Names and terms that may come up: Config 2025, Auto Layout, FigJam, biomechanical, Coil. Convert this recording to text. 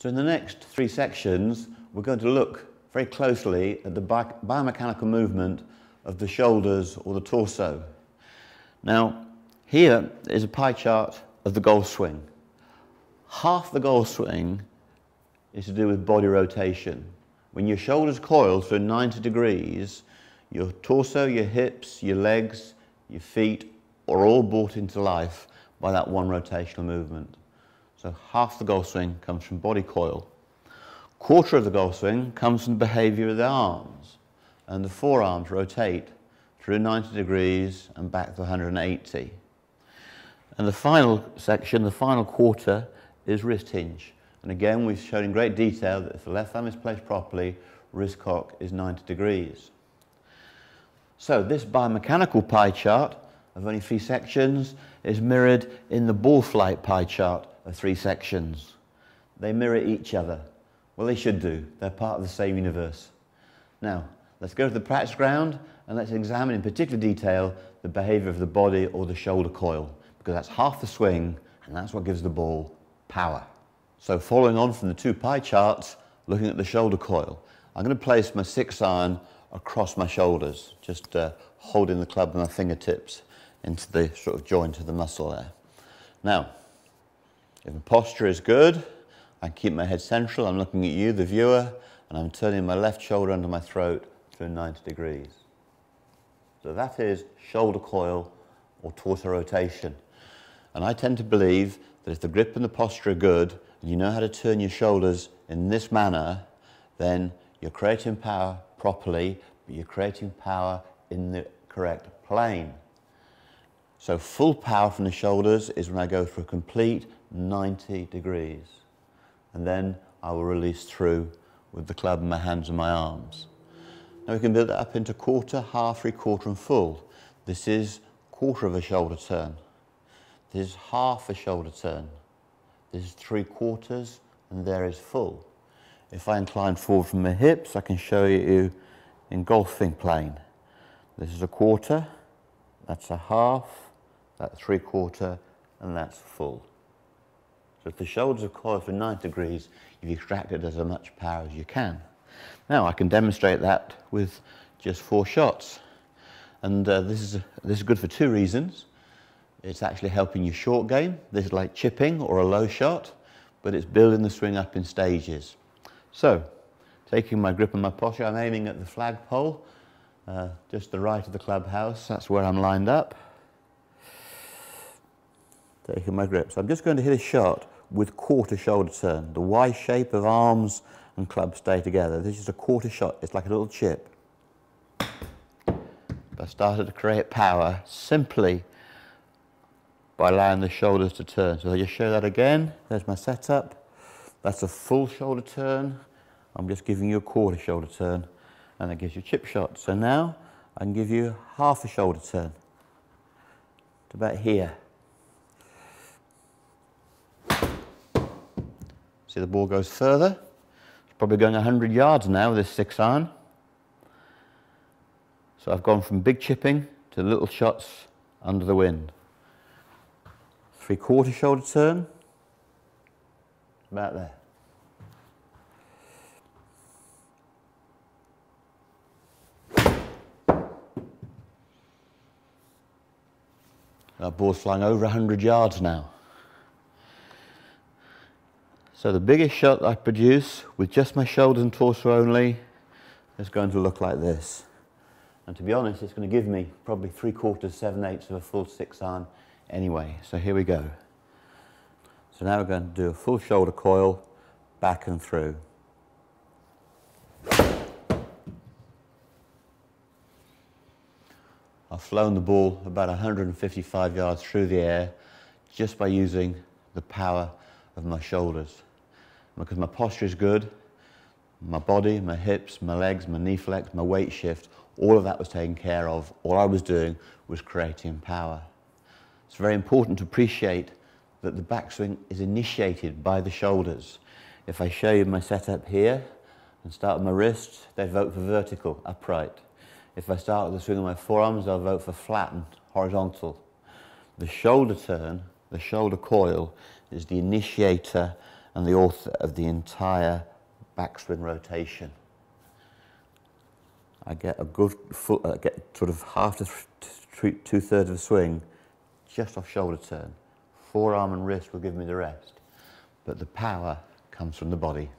So in the next three sections, we're going to look very closely at the biomechanical movement of the shoulders or the torso. Now, here is a pie chart of the golf swing. Half the golf swing is to do with body rotation. When your shoulders coil through 90 degrees, your torso, your hips, your legs, your feet are all brought into life by that one rotational movement. So half the golf swing comes from body coil. Quarter of the golf swing comes from the behavior of the arms, and the forearms rotate through 90 degrees and back to 180. And the final section, the final quarter, is wrist hinge. And again, we've shown in great detail that if the left thumb is placed properly, wrist cock is 90 degrees. So this biomechanical pie chart of only three sections is mirrored in the ball flight pie chart of three sections. They mirror each other. Well, they should do. They're part of the same universe. Now, let's go to the practice ground and let's examine in particular detail the behavior of the body or the shoulder coil, because that's half the swing and that's what gives the ball power. So following on from the two pie charts, looking at the shoulder coil, I'm going to place my 6-iron across my shoulders, just holding the club with my fingertips into the sort of joint of the muscle there. Now, if the posture is good, I keep my head central, I'm looking at you, the viewer, and I'm turning my left shoulder under my throat through 90 degrees. So that is shoulder coil or torso rotation. And I tend to believe that if the grip and the posture are good, and you know how to turn your shoulders in this manner, then you're creating power properly, but you're creating power in the correct plane. So full power from the shoulders is when I go for a complete 90 degrees. And then I will release through with the club in my hands and my arms. Now we can build that up into quarter, half, three quarter and full. This is quarter of a shoulder turn. This is half a shoulder turn. This is three quarters and there is full. If I incline forward from the hips, I can show you engulfing plane. This is a quarter, that's a half, that's three quarter and that's full. So if the shoulders are coiled for 90 degrees, you've extracted as much power as you can. Now I can demonstrate that with just 4 shots. And this is good for 2 reasons. It's actually helping your short game. This is like chipping or a low shot, but it's building the swing up in stages. So, taking my grip and my posture, I'm aiming at the flagpole, just the right of the clubhouse. That's where I'm lined up. Taking my grip. So I'm just going to hit a shot with quarter shoulder turn. The Y shape of arms and club stay together. This is a quarter shot. It's like a little chip. I started to create power simply by allowing the shoulders to turn. So I just show that again. There's my setup. That's a full shoulder turn. I'm just giving you a quarter shoulder turn and that gives you a chip shot. So now I can give you half a shoulder turn to about here. See, the ball goes further. It's probably going 100 yards now with this 6-iron. So I've gone from big chipping to little shots under the wind. Three quarter shoulder turn. About there. That ball's flying over 100 yards now. So the biggest shot I produce with just my shoulders and torso only is going to look like this. And to be honest, it's going to give me probably 3/4, 7/8 of a full 6-iron anyway. So here we go. So now we're going to do a full shoulder coil back and through. I've flown the ball about 155 yards through the air just by using the power of my shoulders. Because my posture is good, my body, my hips, my legs, my knee flex, my weight shift, all of that was taken care of. All I was doing was creating power. It's very important to appreciate that the backswing is initiated by the shoulders. If I show you my setup here and start with my wrists, they vote for vertical, upright. If I start with the swing of my forearms, they'll vote for flat and horizontal. The shoulder turn, the shoulder coil, is the initiator and the author of the entire backspin rotation. I get a good full, I get sort of half to two-thirds of a swing just off shoulder turn. Forearm and wrist will give me the rest, but the power comes from the body.